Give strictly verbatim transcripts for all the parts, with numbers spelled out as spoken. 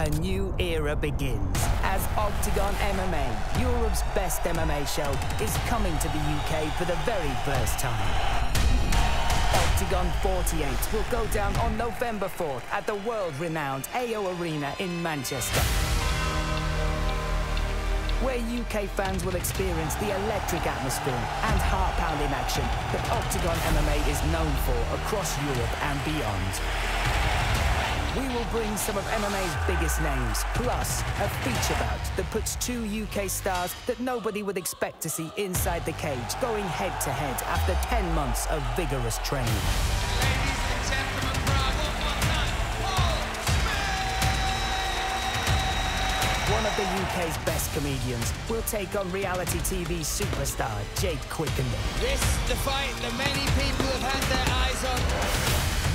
a new era begins as Octagon M M A, Europe's best M M A show, is coming to the U K for the very first time. Octagon forty-eight will go down on November fourth at the world-renowned A O Arena in Manchester, where U K fans will experience the electric atmosphere and heart-pounding action that Octagon M M A is known for across Europe and beyond. We will bring some of M M A's biggest names, plus a feature bout that puts two U K stars that nobody would expect to see inside the cage going head-to-head after ten months of vigorous training. Ladies and gentlemen, one of the U K's best comedians will take on reality T V superstar Jake Quickenden. This is the fight that many people have had their eyes on.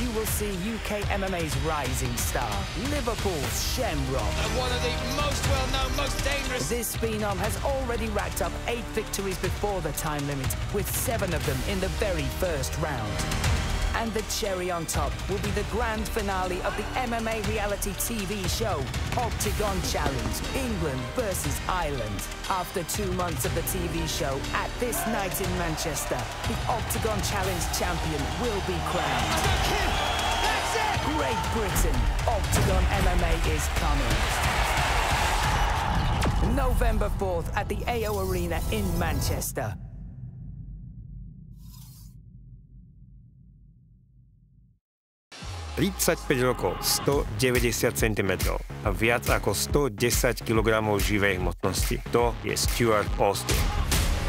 You will see U K M M A's rising star, Liverpool's Shamrock. And one of the most well-known, most dangerous. This phenom has already racked up eight victories before the time limit, with seven of them in the very first round. And the cherry on top will be the grand finale of the M M A reality T V show, Octagon Challenge, England versus Ireland. After two months of the T V show, at this night in Manchester, the Octagon Challenge champion will be crowned. I don't care. That's it! Great Britain, Octagon M M A is coming. November fourth at the A O Arena in Manchester. tridsaťpäť rokov, stodeväťdesiat centimetrov a viac ako stodesať kilogramov živej hmotnosti. To je Stuart Austin.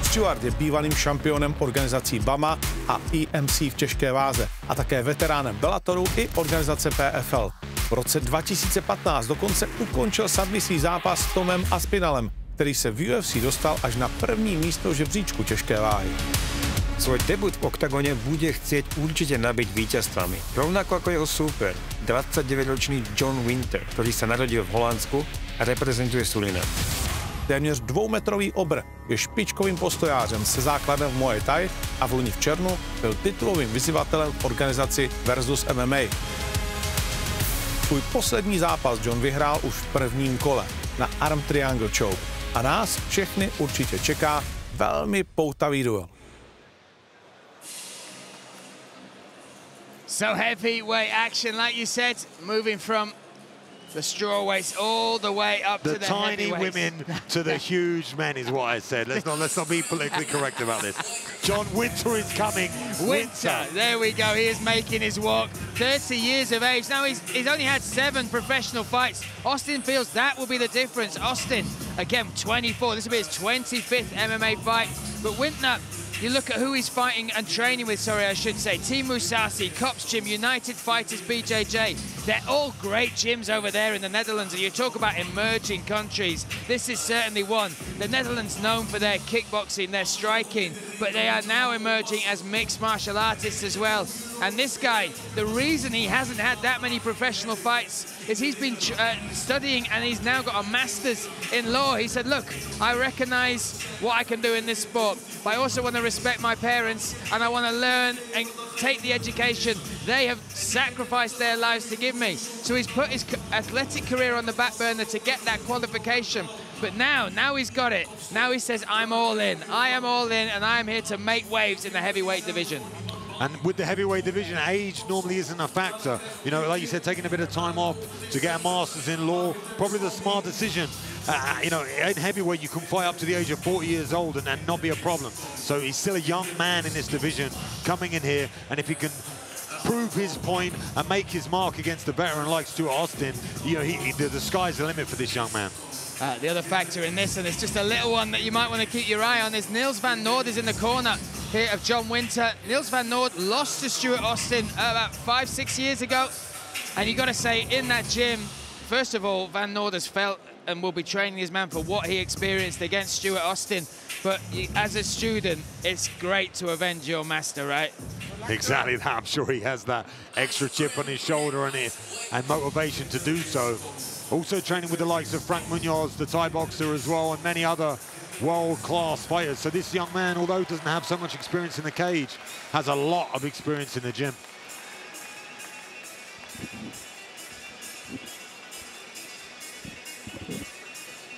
Stuart je bývalým šampionem organizací B A M A a E M C v těžké váze a také veteránem Bellatoru i organizace P F L. V roce dva tisíce patnáct dokonce ukončil submisí zápas s Tomem Aspinallem, který se v U F C dostal až na první místo žebříčku těžké váhy. Svoj debut v Oktagone bude chcieť určite nabiť víťazstvami, rovnako ako jeho súper, dvadsaťdeväťročný John Winter, ktorý sa narodil v Holandsku a reprezentuje Surinam. Téměř dvoumetrový obr je špičkovým postojářem se základem v Muay Thai a v loni v červnu byl titulovým vyzývatelem v organizaci Versus M M A. Svůj poslední zápas John vyhrál už v prvním kole na Arm Triangle Choke a nás všechny určitě čeká velmi poutavý duel. So heavyweight action, like you said, moving from the strawweights all the way up the to the tiny women to the huge men is what I said. Let's not let's not be politically correct about this. John Winter is coming. Winter. Winter, there we go. He is making his walk. thirty years of age now. He's he's only had seven professional fights. Austin feels that will be the difference. Austin again, twenty-four. This will be his twenty-fifth M M A fight. But Winter. You look at who he's fighting and training with, sorry, I should say. Team Mousasi, Cops Gym, United Fighters, B J J. They're all great gyms over there in the Netherlands. And you talk about emerging countries. This is certainly one. The Netherlands known for their kickboxing, their striking, but they are now emerging as mixed martial artists as well. And this guy, the reason he hasn't had that many professional fights is he's been uh, studying and he's now got a master's in law. He said, look, I recognize what I can do in this sport, but I also want to respect my parents and I want to learn and take the education they have sacrificed their lives to give me. So he's put his athletic career on the back burner to get that qualification. But now, now he's got it. Now he says, I'm all in. I am all in and I'm here to make waves in the heavyweight division. And with the heavyweight division, age normally isn't a factor. You know, like you said, taking a bit of time off to get a master's in law, probably the smart decision. Uh, you know, in heavyweight, you can fight up to the age of forty years old and, and not be a problem. So he's still a young man in this division coming in here. And if he can prove his point and make his mark against a veteran like Stuart Austin, you know, he, he, the, the sky's the limit for this young man. Uh, the other factor in this, and it's just a little one that you might want to keep your eye on, is Niels van Noord is in the corner here of John Winter. Niels van Noord lost to Stuart Austin uh, about five, six years ago. And you've got to say, in that gym, first of all, van Noord has felt and will be training his man for what he experienced against Stuart Austin. But as a student, it's great to avenge your master, right? Exactly that. I'm sure he has that extra chip on his shoulder and, it, and motivation to do so. Also training with the likes of Frank Munoz, the Thai boxer as well, and many other world-class fighters. So this young man, although doesn't have so much experience in the cage, has a lot of experience in the gym.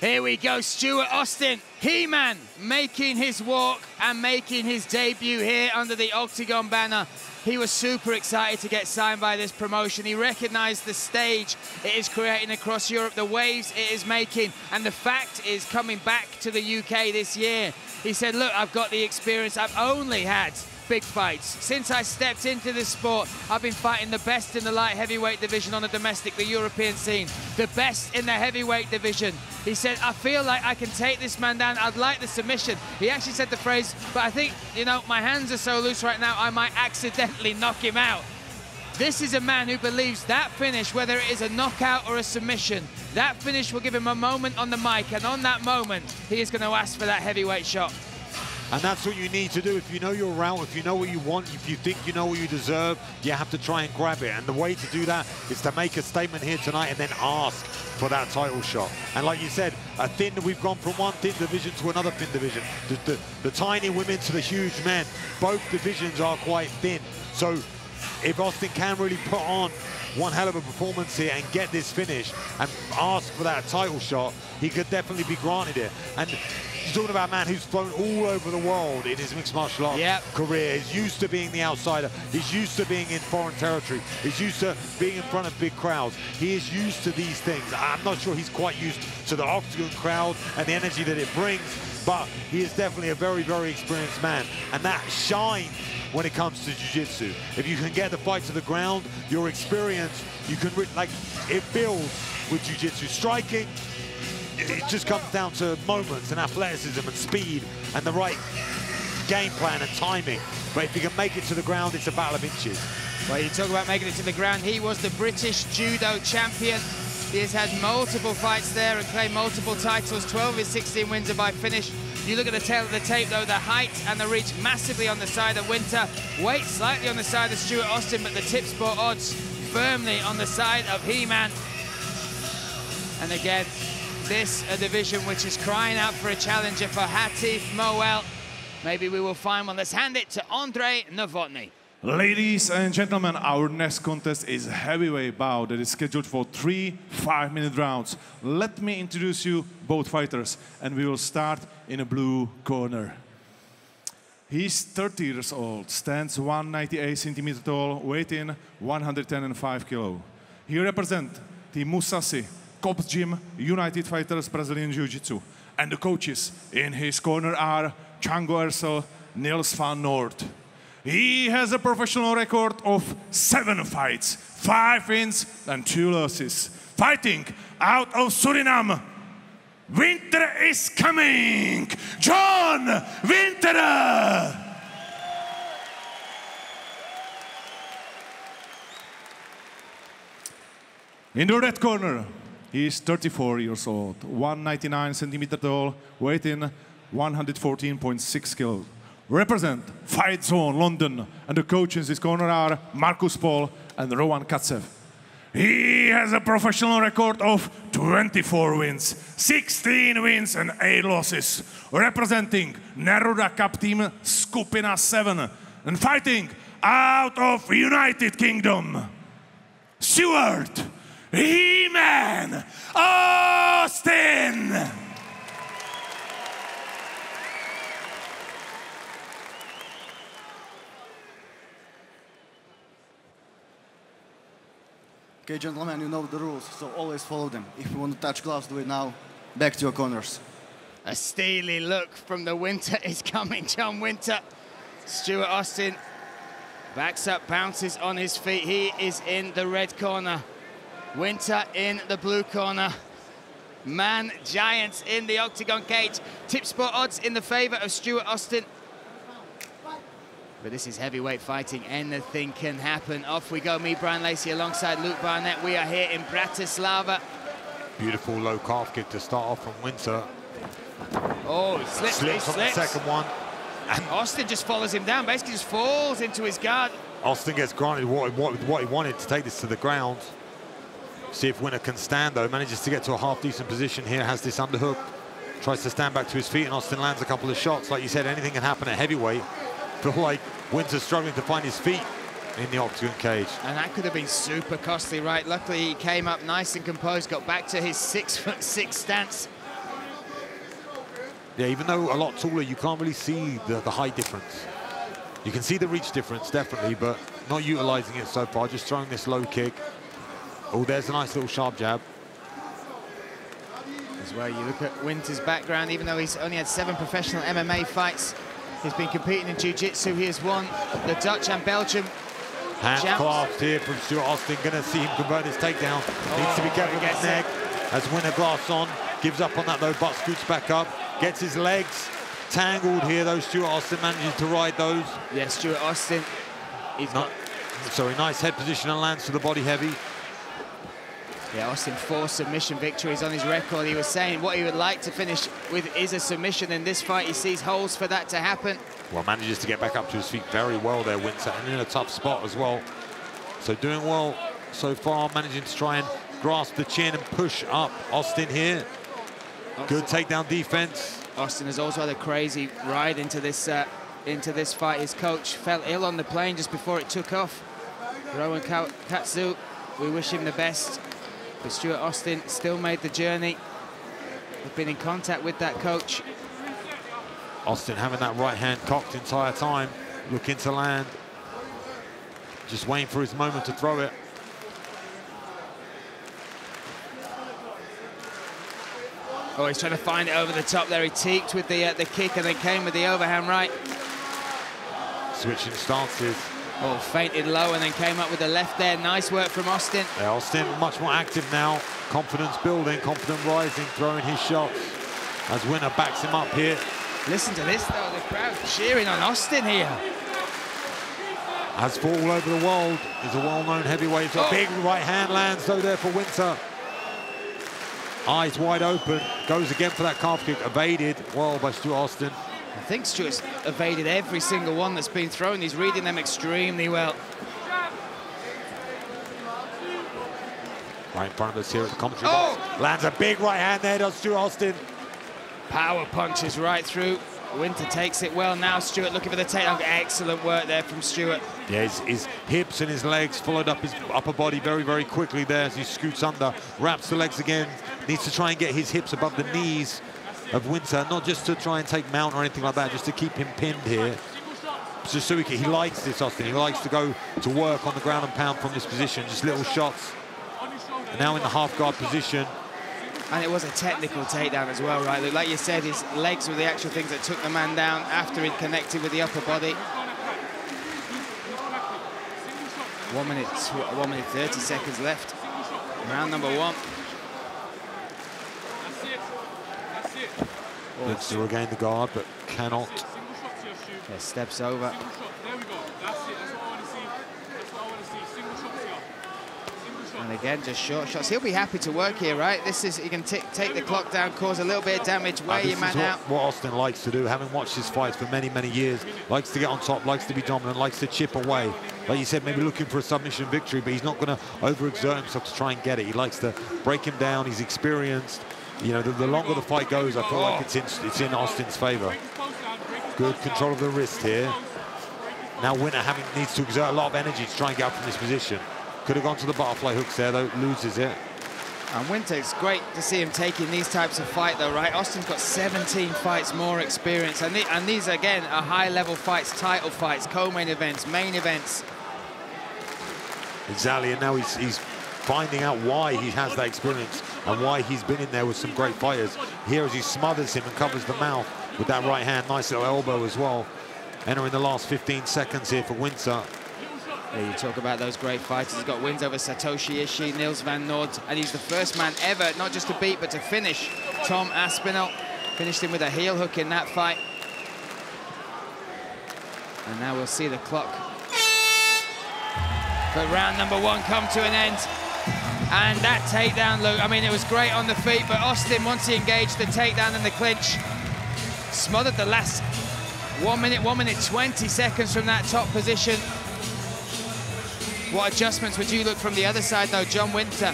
Here we go, Stuart Austin, He-Man, making his walk and making his debut here under the Octagon banner. He was super excited to get signed by this promotion. He recognized the stage it is creating across Europe, the waves it is making, and the fact is coming back to the U K this year. He said, look, I've got the experience, I've only had big fights. Since I stepped into this sport, I've been fighting the best in the light heavyweight division on the domestic, the European scene, the best in the heavyweight division. He said, I feel like I can take this man down. I'd like the submission. He actually said the phrase, but I think, you know, my hands are so loose right now, I might accidentally knock him out. This is a man who believes that finish, whether it is a knockout or a submission, that finish will give him a moment on the mic, and on that moment, he is going to ask for that heavyweight shot. And that's what you need to do. If you know your route, if you know what you want, if you think you know what you deserve, you have to try and grab it. And the way to do that is to make a statement here tonight and then ask for that title shot. And like you said, a thin, we've gone from one thin division to another thin division. The, the, the tiny women to the huge men, both divisions are quite thin. So if Austin can really put on one hell of a performance here and get this finish and ask for that title shot, he could definitely be granted it. And you're talking about a man who's flown all over the world in his mixed martial arts yep. career. He's used to being the outsider. He's used to being in foreign territory. He's used to being in front of big crowds. He is used to these things. I'm not sure he's quite used to the Octagon crowd and the energy that it brings, but he is definitely a very, very experienced man. And that shines when it comes to jiu-jitsu. If you can get the fight to the ground, your experience, you can, like, it builds with jiu-jitsu. Striking, it just comes down to moments and athleticism and speed and the right game plan and timing. But if you can make it to the ground, it's a battle of inches. Well, you talk about making it to the ground. He was the British judo champion. He has had multiple fights there and claimed multiple titles. twelve of his sixteen wins are by finish. You look at the tail of the tape, though, the height and the reach massively on the side of Winter. Weight slightly on the side of Stuart Austin, but the Tipsport odds firmly on the side of He-Man. And again, this a division which is crying out for a challenger for Hatef Moeil. Maybe we will find one. Let's hand it to Andre Novotny. Ladies and gentlemen, our next contest is heavyweight bout that is scheduled for three five-minute rounds. Let me introduce you both fighters, and we will start in a blue corner. He's thirty years old, stands one ninety-eight centimeters tall, weight in one hundred ten and five kilo. He represents Team Mousasi, Cops Gym, United Fighters, Brazilian Jiu-Jitsu. And the coaches in his corner are Chango Ersel, Niels van Noord. He has a professional record of seven fights, five wins and two losses. Fighting out of Suriname, Winter is coming! John Winter! In the red corner, he is thirty-four years old, one ninety-nine centimeters tall, weight in one hundred fourteen point six kilos. Represent Fight Zone London, and the coaches in this corner are Marcus Paul and Rowan Katzev. He has a professional record of twenty-four wins, sixteen wins and eight losses. Representing Neruda Cup Team Skupina seven, and fighting out of United Kingdom, Stuart He-Man Austin! Okay, gentlemen, you know the rules, so always follow them. If you want to touch gloves, do it now. Back to your corners. A steely look from the Winter is coming, John Winter. Stuart Austin backs up, bounces on his feet. He is in the red corner. Winter in the blue corner. Man, giants in the Octagon cage. Tipsport odds in the favor of Stuart Austin. But this is heavyweight fighting. Anything can happen. Off we go. Me, Brian Lacey, alongside Luke Barnett. We are here in Bratislava. Beautiful low calf kick to start off from Winter. Oh, he slips. Slips he on slips. The second one. And Austin just follows him down. Basically just falls into his guard. Austin gets granted what, what, what he wanted to take this to the ground. See if Winter can stand, though. Manages to get to a half-decent position here, has this underhook. Tries to stand back to his feet, and Austin lands a couple of shots. Like you said, anything can happen at heavyweight. Feel like Winter's struggling to find his feet in the Octagon cage. And that could have been super costly, right? Luckily, he came up nice and composed, got back to his six foot six stance. Yeah, even though a lot taller, you can't really see the, the height difference. You can see the reach difference, definitely, but not utilizing it so far, just throwing this low kick. Oh, there's a nice little sharp jab. As well, you look at Winter's background, even though he's only had seven professional M M A fights, he's been competing in jiu-jitsu. He has won the Dutch and Belgium. Hand clasped here from Stuart Austin. Gonna see him convert his takedown. Oh, needs to be careful with his neck. As Winter glass on, gives up on that though, but scoots back up. Gets his legs tangled here though. Stuart Austin manages to ride those. Yeah, Stuart Austin. He's not. Got... Sorry, nice head position and lands to the body heavy. Yeah, Austin, four submission victories on his record. He was saying what he would like to finish with is a submission in this fight. He sees holes for that to happen. Well, manages to get back up to his feet very well there, Winter, and in a tough spot as well. So doing well so far, managing to try and grasp the chin and push up Austin here. Austin. Good takedown defense. Austin has also had a crazy ride into this, uh, into this fight. His coach fell ill on the plane just before it took off. Rowan Katzev, we wish him the best. But Stuart Austin still made the journey. We've been in contact with that coach. Austin having that right hand cocked entire time, looking to land. Just waiting for his moment to throw it. Oh, he's trying to find it over the top there. He teaked with the, uh, the kick and then came with the overhand right. Switching stances. Oh, fainted low and then came up with the left there. Nice work from Austin. Yeah, Austin much more active now. Confidence building, confident rising, throwing his shots. As Winter backs him up here. Listen to this though, the crowd cheering on Austin here. As for all over the world, is a well-known heavyweight. Oh. A big right hand lands though there for Winter. Eyes wide open, goes again for that calf kick. Evaded well by Stuart Austin. I think Stuart's evaded every single one that's been thrown. He's reading them extremely well. Right in front of us here at the commentary oh. box. Lands a big right hand there, does Stuart Austin. Power punches right through. Winter takes it well now. Stuart looking for the takedown. Excellent work there from Stuart. Yeah, his, his hips and his legs followed up his upper body very, very quickly there as he scoots under. Wraps the legs again. Needs to try and get his hips above the knees of Winter, not just to try and take mount or anything like that, just to keep him pinned here. Just so he, can, he likes this, Austin. He likes to go to work on the ground and pound from this position, just little shots. And now in the half guard position. And it was a technical takedown as well, right, Luke? Like you said, his legs were the actual things that took the man down after he connected with the upper body. One minute, one minute, thirty seconds left. Round number one. Looks to regain the guard, but cannot. Yeah, steps over. And again, just short shots. He'll be happy to work here, right? This is, he can take the clock down, cause a little bit of damage, wear your man out. What Austin likes to do, having watched his fights for many, many years, likes to get on top, likes to be dominant, likes to chip away. Like you said, maybe looking for a submission victory, but he's not going to overexert himself to try and get it. He likes to break him down. He's experienced. You know, the, the longer the fight goes, I feel oh. like it's in, it's in Austin's favor. Good control of the wrist here. Now Winter having needs to exert a lot of energy to try and get up from this position. Could have gone to the butterfly hooks there, though, loses it. And Winter, it's great to see him taking these types of fight, though, right? Austin's got seventeen fights more experience. And, the, and these, again, are high-level fights, title fights, co-main events, main events. Exactly, and now he's... he's finding out why he has that experience and why he's been in there with some great fighters. Here as he smothers him and covers the mouth with that right hand, nice little elbow as well. Entering the last fifteen seconds here for Winter. Yeah, you talk about those great fighters. He's got wins over Satoshi Ishii, Niels van Noord, and he's the first man ever, not just to beat, but to finish Tom Aspinall. Finished him with a heel hook in that fight. And now we'll see the clock for round number one come to an end. And that takedown, Luke, I mean, it was great on the feet, but Austin, once he engaged the takedown and the clinch, smothered the last one minute, one minute, twenty seconds from that top position. What adjustments would you look from the other side, though, John Winter?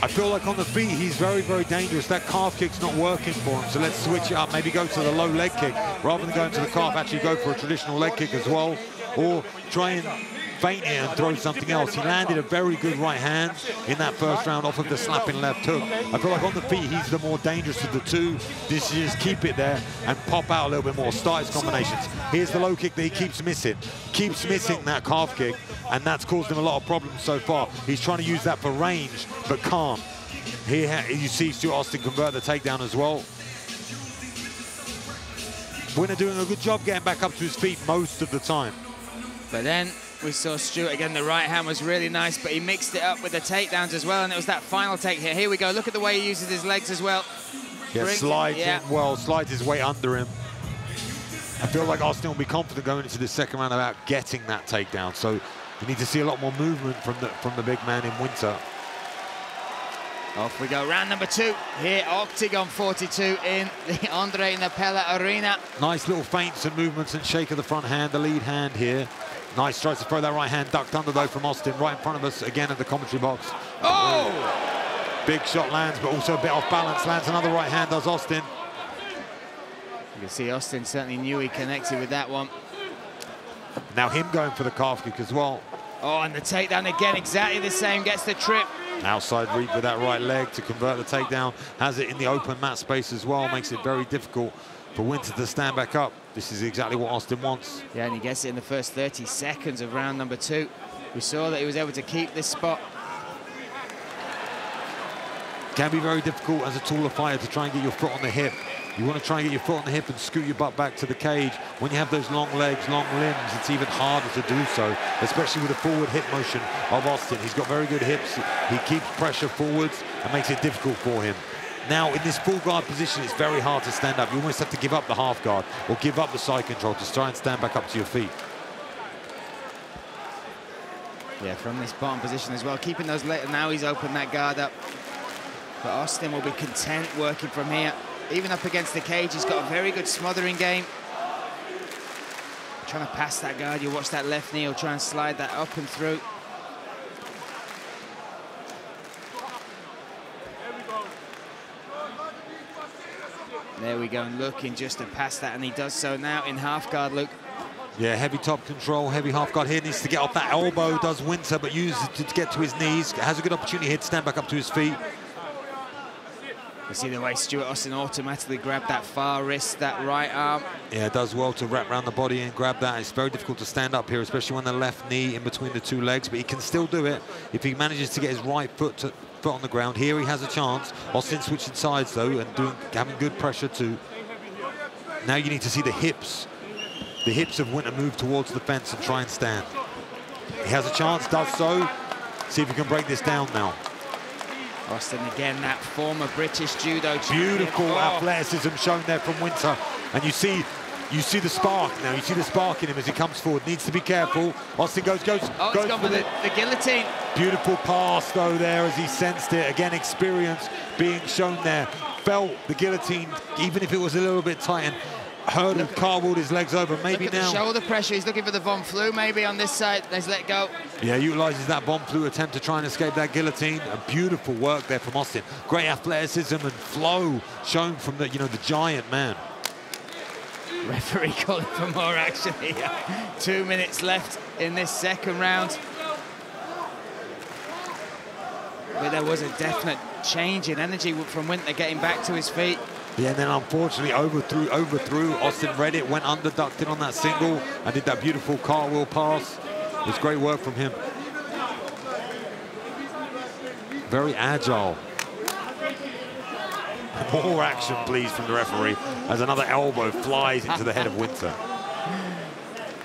I feel like on the feet, he's very, very dangerous. That calf kick's not working for him, so let's switch it up. Maybe go to the low leg kick. Rather than going to the calf, actually go for a traditional leg kick as well, or try and feint here and throw something else. He landed a very good right hand in that first round off of the slapping left hook. I feel like on the feet, he's the more dangerous of the two. This is just keep it there and pop out a little bit more. Start his combinations. Here's the low kick that he keeps missing. Keeps missing that calf kick, and that's caused him a lot of problems so far. He's trying to use that for range, but can't. Here you see Stuart Austin convert the takedown as well. Winner doing a good job getting back up to his feet most of the time. But then we saw Stuart again. The right hand was really nice, but he mixed it up with the takedowns as well, and it was that final take here. Here we go. Look at the way he uses his legs as well. Yeah, slides yeah. him well, slides his weight under him. I feel like Austin will be confident going into the second round about getting that takedown. So we need to see a lot more movement from the, from the big man in Winter. Off we go, round number two here, Octagon forty-two in the Andre Novotny Arena. Nice little feints and movements and shake of the front hand, the lead hand here. Nice tries to throw that right hand, ducked under though from Austin, right in front of us again at the commentary box. Oh! Ooh. Big shot lands, but also a bit off balance, lands another right hand, does Austin. You can see Austin certainly knew he connected with that one. Now him going for the calf kick as well. Oh, and the takedown again, exactly the same, gets the trip. Outside reach with that right leg to convert the takedown. Has it in the open mat space as well. Makes it very difficult for Winter to stand back up. This is exactly what Austin wants. Yeah, and he gets it in the first thirty seconds of round number two. We saw that he was able to keep this spot. Can be very difficult as a taller fighter to try and get your foot on the hip. You want to try and get your foot on the hip and scoot your butt back to the cage. When you have those long legs, long limbs, it's even harder to do so, especially with the forward hip motion of Austin. He's got very good hips. He keeps pressure forwards and makes it difficult for him. Now, in this full guard position, it's very hard to stand up. You almost have to give up the half guard or give up the side control to try and stand back up to your feet. Yeah, from this bottom position as well, keeping those legs. Now he's opened that guard up. But Austin will be content working from here. Even up against the cage, he's got a very good smothering game. Trying to pass that guard, you watch that left knee, he'll try and slide that up and through. There we go, and looking just to pass that, and he does so now in half guard, Luke. Yeah, heavy top control, heavy half guard here, needs to get off that elbow, does Winter, but uses it to get to his knees. Has a good opportunity here to stand back up to his feet. You see the way Stuart Austin automatically grabbed that far wrist, that right arm. Yeah, it does well to wrap around the body and grab that. It's very difficult to stand up here, especially when the left knee in between the two legs, but he can still do it if he manages to get his right foot to, foot on the ground. Here he has a chance. Austin switching sides, though, and doing, having good pressure, too. Now you need to see the hips. The hips of Winter move towards the fence and try and stand. He has a chance, does so. See if he can break this down now. Austin again, that former British judo champion. Beautiful oh. athleticism shown there from Winter. And you see you see the spark now. You see the spark in him as he comes forward. Needs to be careful. Austin goes, goes, oh, goes. It's gone for the, the guillotine. Beautiful pass, though, there as he sensed it. Again, experience being shown there. Felt the guillotine, even if it was a little bit tight, and heard him cartwheeled his legs over. Maybe look at now. The shoulder pressure. He's looking for the Von Flue, maybe on this side. Let's let go. Yeah, utilises that Von Flue attempt to try and escape that guillotine. A beautiful work there from Austin. Great athleticism and flow shown from the, you know, the giant man. Referee calling for more action here. Two minutes left in this second round. But there was a definite change in energy from Winter getting back to his feet. Yeah, and then unfortunately overthrew, overthrew. Austin read it, went under, ducked in on that single, and did that beautiful cartwheel pass. It was great work from him. Very agile. More action, please, from the referee, as another elbow flies into the head of Winter.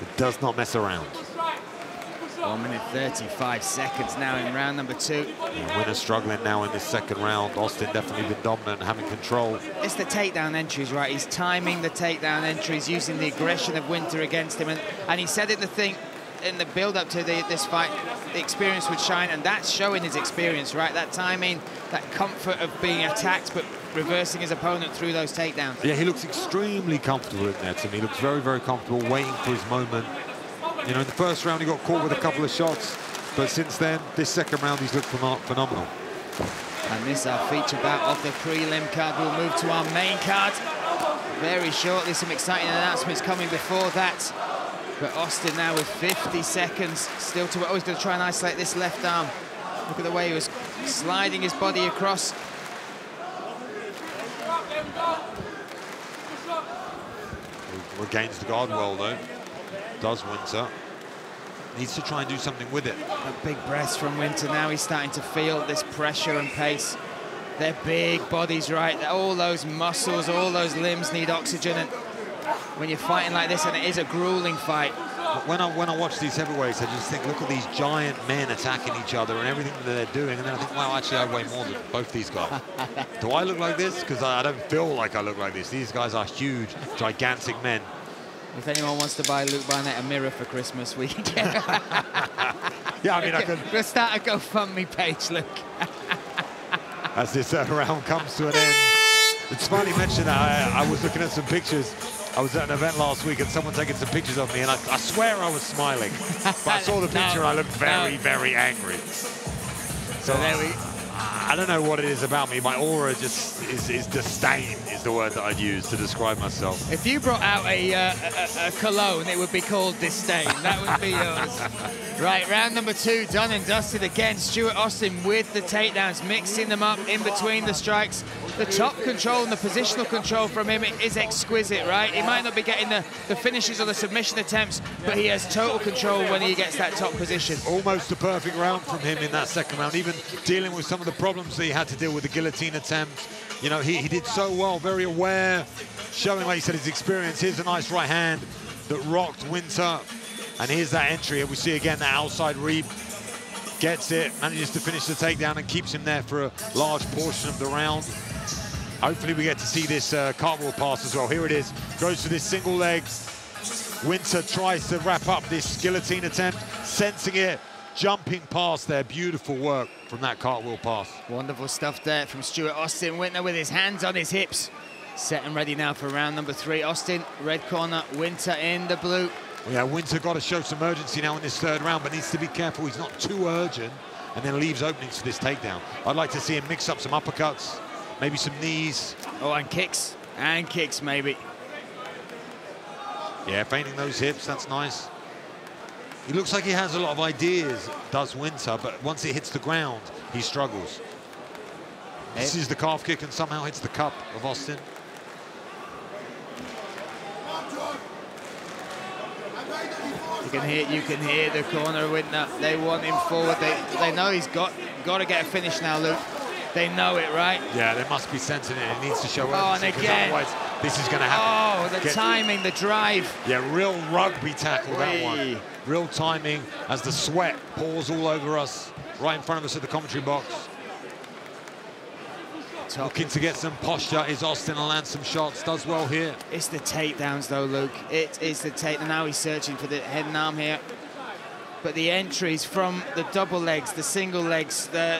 It does not mess around. one minute thirty-five seconds now in round number two. Yeah, Winter struggling now in this second round. Austin definitely been dominant, having control. It's the takedown entries, right? He's timing the takedown entries, using the aggression of Winter against him. And, and he said in the thing, in the build-up to the, this fight, the experience would shine, and that's showing his experience, right? That timing, that comfort of being attacked, but reversing his opponent through those takedowns. Yeah, he looks extremely comfortable in there to me. He looks very, very comfortable, waiting for his moment. You know, in the first round, he got caught with a couple of shots, but since then, this second round, he's looked phenomenal. And this, our feature bout of the prelim card. We'll move to our main card very shortly. Some exciting announcements coming before that. But Austin now with fifty seconds still to... Oh, he's going to try and isolate this left arm. Look at the way he was sliding his body across. He regains the guard well, though. Does Winter. Needs to try and do something with it. A big breath from Winter now. He's starting to feel this pressure and pace. Their big bodies, right? All those muscles, all those limbs need oxygen. And when you're fighting like this, and it is a grueling fight. But when I, when I watch these heavyweights, I just think, look at these giant men attacking each other and everything that they're doing. And then I think, wow, actually, I weigh more than both these guys. Do I look like this? Because I, I don't feel like I look like this. These guys are huge, gigantic men. If anyone wants to buy Luke Barnett a mirror for Christmas, we can get it. Yeah, I mean, I could... We'll start a GoFundMe page, Luke. As this uh, round comes to an end. It's funny you mentioned that. I, I was looking at some pictures. I was at an event last week and someone taking some pictures of me, and I, I swear I was smiling. But I saw the picture no, and I looked very, no. very angry. So, so there we... I don't know what it is about me. My aura just is, is disdain is the word that I'd use to describe myself. If you brought out a, uh, a, a cologne, it would be called disdain. That would be yours. Right, round number two, done and dusted again. Stuart Austin with the takedowns, mixing them up in between the strikes. The top control and the positional control from him is exquisite, right? He might not be getting the, the finishes or the submission attempts, but he has total control when he gets that top position. Almost a perfect round from him in that second round, even dealing with some of the problems that he had to deal with, the guillotine attempt. You know, he, he did so well, very aware, showing, like you said, his experience. Here's a nice right hand that rocked Winter. And here's that entry. And we see again that outside read, gets it, manages to finish the takedown and keeps him there for a large portion of the round. Hopefully we get to see this uh, cartwheel pass as well. Here it is, goes to this single leg. Winter tries to wrap up this guillotine attempt, sensing it. Jumping past there, beautiful work from that cartwheel pass. Wonderful stuff there from Stuart Austin. Winter with his hands on his hips. Set and ready now for round number three. Austin, red corner, Winter in the blue. Yeah, Winter got to show some urgency now in this third round, but needs to be careful he's not too urgent and then leaves openings for this takedown. I'd like to see him mix up some uppercuts, maybe some knees. Oh, and kicks, and kicks maybe. Yeah, feinting those hips, that's nice. He looks like he has a lot of ideas, does Winter, but once it hits the ground, he struggles. Yep. This is the calf kick and somehow hits the cup of Austin. You can hear, you can hear the corner Winter. They want him forward. They, they know he's got, got to get a finish now, Luke. They know it, right? Yeah, they must be sensing it. It needs to show up. Oh, and again. This is going to happen. Oh, the Get, timing, the drive. Yeah, real rugby tackle, that one. Real timing as the sweat pours all over us, right in front of us at the commentary box. Top. Looking to get some posture is Austin and land some shots, does well here. It's the takedowns though, Luke. It is the takedown. Now he's searching for the head and arm here. But the entries from the double legs, the single legs, the...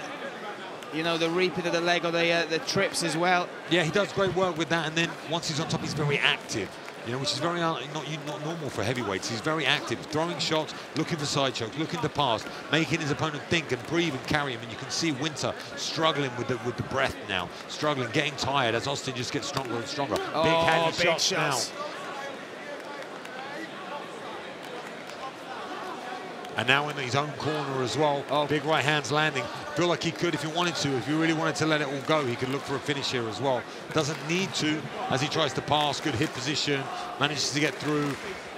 You know, the reaping of the leg or the, uh, the trips as well. Yeah, he does great work with that, and then once he's on top, he's very active, you know, which is very not, not normal for heavyweights. He's very active, throwing shots, looking for side shots, looking to pass, making his opponent think and breathe and carry him, and you can see Winter struggling with the, with the breath now, struggling, getting tired as Austin just gets stronger and stronger. Oh, big hand shots, shots now. And now in his own corner as well. Oh. Big right hand's landing. Feel like he could if he wanted to. If he really wanted to let it all go, he could look for a finish here as well. Doesn't need to as he tries to pass. Good hip position. Manages to get through.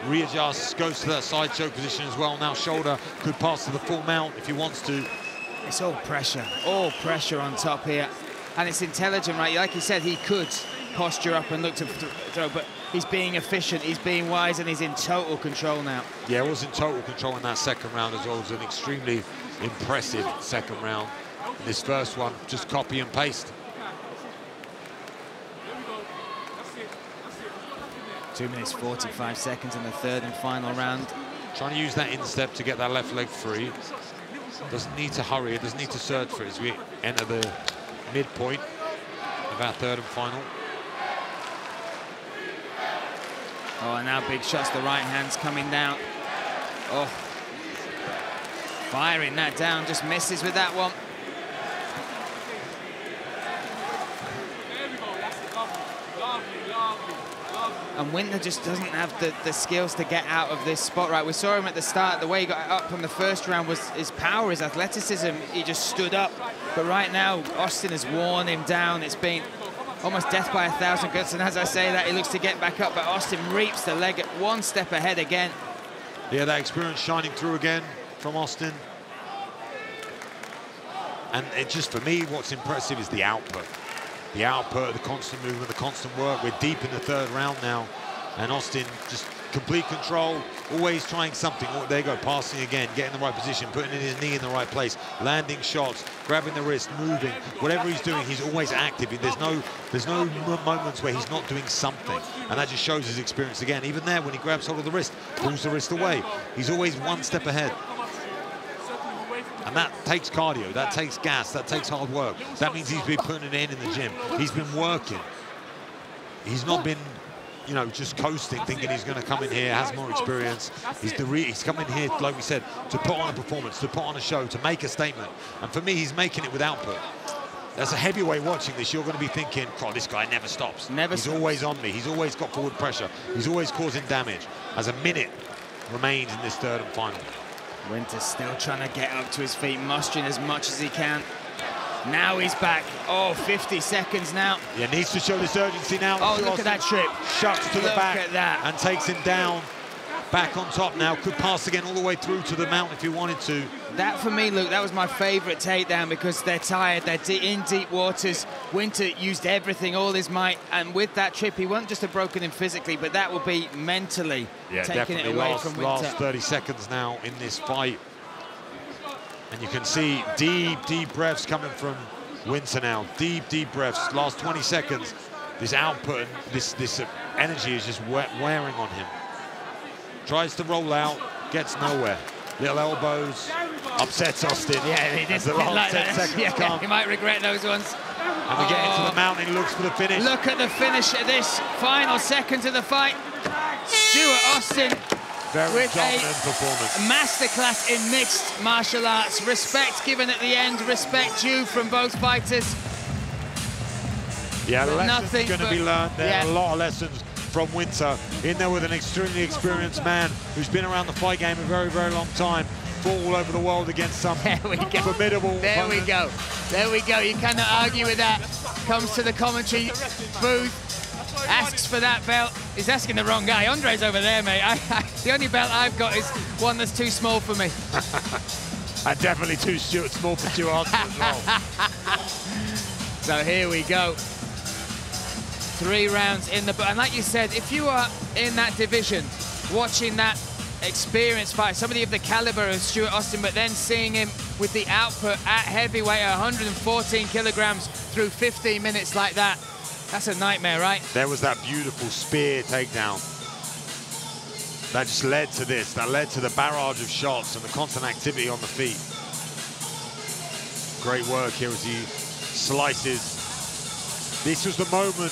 Readjusts. Goes to that side choke position as well. Now shoulder. Could pass to the full mount if he wants to. It's all pressure. All pressure on top here. And it's intelligent, right? Like he said, he could posture up and look to throw, but he's being efficient, he's being wise, and he's in total control now. Yeah, he was in total control in that second round as well. It was an extremely impressive second round. And this first one, just copy and paste. two minutes forty-five seconds in the third and final round. Trying to use that instep to get that left leg free. Doesn't need to hurry, doesn't need to search for it as we enter the midpoint of our third and final. Oh, and now big shots, the right hand's coming down. Oh, firing that down, just misses with that one. And Winter just doesn't have the, the skills to get out of this spot, right? We saw him at the start. The way he got up from the first round was his power, his athleticism. He just stood up. But right now, Austin has worn him down. It's been almost death by a thousand cuts. And as I say that, he looks to get back up. But Austin reaps the leg at one step ahead again. Yeah, that experience shining through again from Austin. And it just, for me, what's impressive is the output. The output, the constant movement, the constant work. We're deep in the third round now. And Austin just complete control, always trying something. Oh, there you go, passing again, getting the right position, putting his knee in the right place, landing shots, grabbing the wrist, moving. Whatever he's doing, he's always active. There's no, there's no moments where he's not doing something. And that just shows his experience again. Even there, when he grabs hold of the wrist, pulls the wrist away. He's always one step ahead. And that takes cardio, that takes gas, that takes hard work. That means he's been putting it in in the gym. He's been working. He's not been, you know, just coasting, thinking he's going to come in here, has more experience. He's, the re he's come in here, like we said, to put on a performance, to put on a show, to make a statement. And for me, he's making it with output. As a heavyweight watching this, you're going to be thinking, God, this guy never stops. Never he's stops. Always on me. He's always got forward pressure. He's always causing damage. As a minute remains in this third and final. Winter's still trying to get up to his feet, mustering as much as he can. Now he's back. Oh, fifty seconds now. Yeah, needs to show this urgency now. Oh, look Austin. At that trip. Shucks to look the back at that. And takes him down. Back on top now. Could pass again all the way through to the mount if he wanted to. That, for me, Luke, that was my favourite takedown because they're tired. They're in deep waters. Winter used everything, all his might. And with that trip, he wasn't just a broken in physically, but that will be mentally yeah, taking it away last, from Winter. Last thirty seconds now in this fight. And you can see deep, deep breaths coming from Winter now. Deep, deep breaths. Last twenty seconds, this output, this, this energy is just wearing on him. Tries to roll out, gets nowhere. Little elbows, upsets Austin. Yeah, he did like that. Yeah, yeah, he might regret those ones. And we oh. get into the mountain, he looks for the finish. Look at the finish of this final second of the fight. Stuart Austin. Very dominant performance. Masterclass in mixed martial arts. Respect given at the end, respect due from both fighters. Yeah, lessons going to be learned there, yeah. a lot of lessons. From Winter, in there with an extremely experienced man who's been around the fight game a very, very long time. Fought all over the world against some there we go. formidable There opponent. we go. There we go. You cannot argue with that. Comes to the commentary booth, asks for that belt. He's asking the wrong guy. Andre's over there, mate. I, I, the only belt I've got is one that's too small for me. And definitely too small for Stuart Austin as well. So here we go. Three rounds in the book. And like you said, if you are in that division, watching that experienced fight, somebody of the caliber of Stuart Austin, but then seeing him with the output at heavyweight, one hundred fourteen kilograms through fifteen minutes like that, that's a nightmare, right? There was that beautiful spear takedown. That just led to this. That led to the barrage of shots and the constant activity on the feet. Great work here as he slices. This was the moment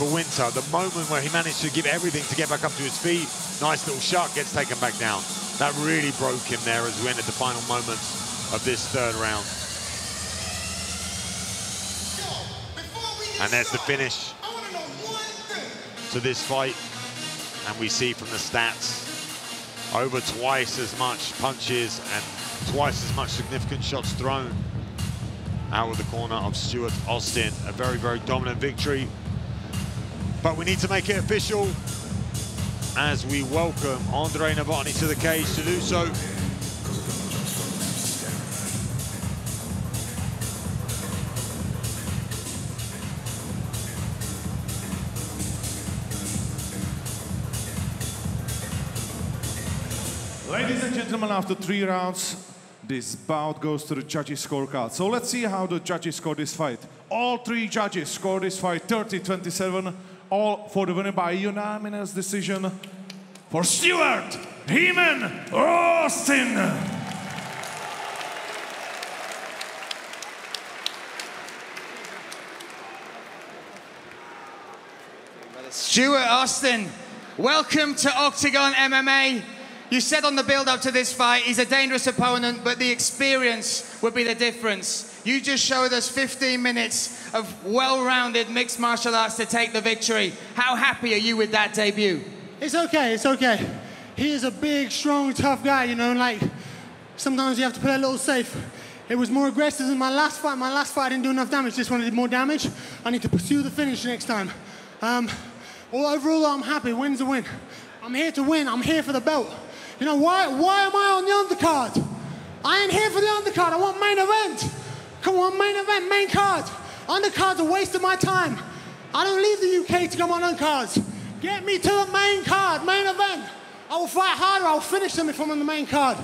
for Winter, the moment where he managed to give everything to get back up to his feet. Nice little shot, gets taken back down. That really broke him there as we entered the final moments of this third round. And there's the finish to this fight. And we see from the stats, over twice as much punches and twice as much significant shots thrown out of the corner of Stuart Austin. A very, very dominant victory. But we need to make it official as we welcome Andre Novotny to the cage to do so. Ladies and gentlemen, after three rounds, this bout goes to the judges' scorecard. So let's see how the judges scored this fight. All three judges scored this fight thirty twenty-seven. All for the winner by unanimous decision for Stuart Heeman Austin. Stuart Austin, welcome to Octagon M M A. You said on the build-up to this fight, he's a dangerous opponent, but the experience would be the difference. You just showed us fifteen minutes of well-rounded mixed martial arts to take the victory. How happy are you with that debut? It's okay, it's okay. He is a big, strong, tough guy, you know, like, sometimes you have to play a little safe. It was more aggressive than my last fight. My last fight, I didn't do enough damage. This one, I did more damage. I need to pursue the finish next time. Um, well, overall, I'm happy. Win's a win. I'm here to win. I'm here for the belt. You know, why, why am I on the undercard? I ain't here for the undercard. I want main event. Come on, main event, main card. Undercards are a waste of my time. I don't leave the U K to come on undercards. Get me to the main card, main event. I will fight harder. I'll finish them if I'm on the main card.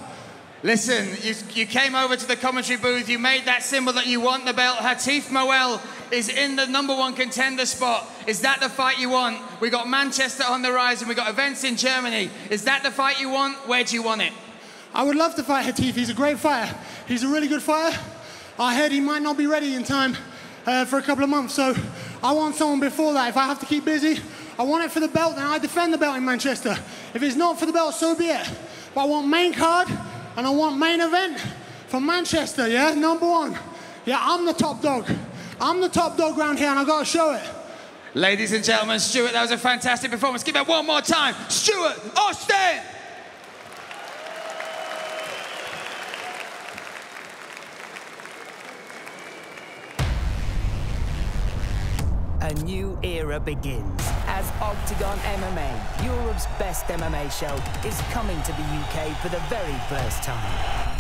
Listen, you, you came over to the commentary booth. You made that symbol that you want the belt. Hatef Moeil is in the number one contender spot. Is that the fight you want? We got Manchester on the rise and we got events in Germany. Is that the fight you want? Where do you want it? I would love to fight Hatef. He's a great fighter. He's a really good fighter. I heard he might not be ready in time uh, for a couple of months, so I want someone before that. If I have to keep busy, I want it for the belt, then I defend the belt in Manchester. If it's not for the belt, so be it. But I want main card, and I want main event for Manchester, yeah? Number one. Yeah, I'm the top dog. I'm the top dog round here, and I've got to show it. Ladies and gentlemen, Stuart, that was a fantastic performance. Give it one more time. Stuart Austin! A new era begins as Octagon M M A, Europe's best M M A show, is coming to the U K for the very first time.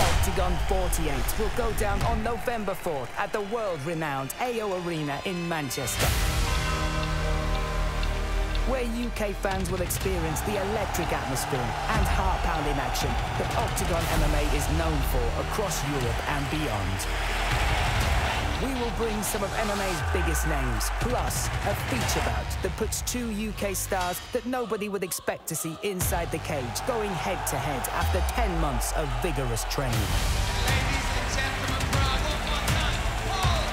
Octagon forty-eight will go down on November fourth at the world-renowned A O Arena in Manchester, where U K fans will experience the electric atmosphere and heart-pounding action that Octagon M M A is known for across Europe and beyond. We will bring some of M M A's biggest names, plus a feature bout that puts two U K stars that nobody would expect to see inside the cage, going head-to-head after ten months of vigorous training. Ladies and gentlemen, crowd, one more time, Paul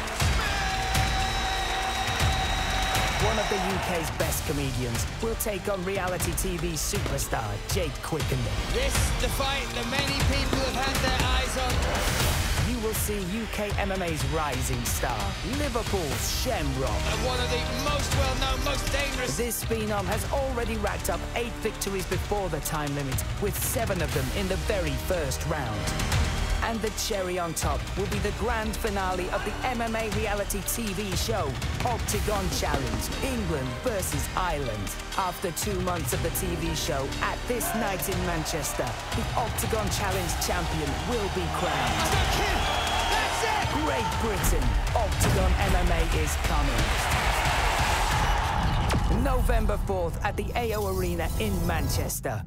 Smith! One of the U K's best comedians will take on reality T V superstar Jake Quickenden. This is the fight that many people have had their eyes on. You will see U K M M A's rising star, Liverpool's Shamrock. And one of the most well-known, most dangerous... This phenom has already racked up eight victories before the time limit, with seven of them in the very first round. And the cherry on top will be the grand finale of the M M A reality T V show, Octagon Challenge, England versus Ireland. After two months of the T V show, at this night in Manchester, the Octagon Challenge champion will be crowned. That's it! Great Britain, Octagon M M A is coming. November fourth at the A O Arena in Manchester.